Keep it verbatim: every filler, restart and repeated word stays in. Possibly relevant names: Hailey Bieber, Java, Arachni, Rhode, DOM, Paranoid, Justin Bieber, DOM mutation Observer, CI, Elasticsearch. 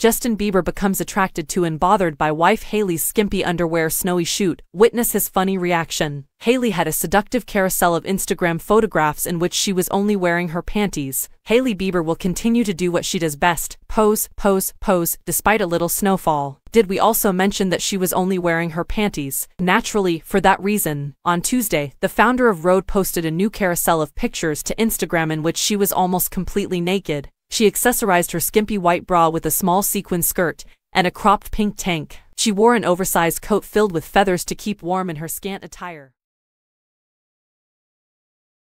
Justin Bieber becomes attracted to and bothered by wife Hailey's skimpy underwear snowy shoot. Witness his funny reaction. Hailey had a seductive carousel of Instagram photographs in which she was only wearing her panties. Hailey Bieber will continue to do what she does best, pose, pose, pose, despite a little snowfall. Did we also mention that she was only wearing her panties? Naturally, for that reason. On Tuesday, the founder of Rhode posted a new carousel of pictures to Instagram in which she was almost completely naked. She accessorized her skimpy white bra with a small sequin skirt and a cropped pink tank. She wore an oversized coat filled with feathers to keep warm in her scant attire.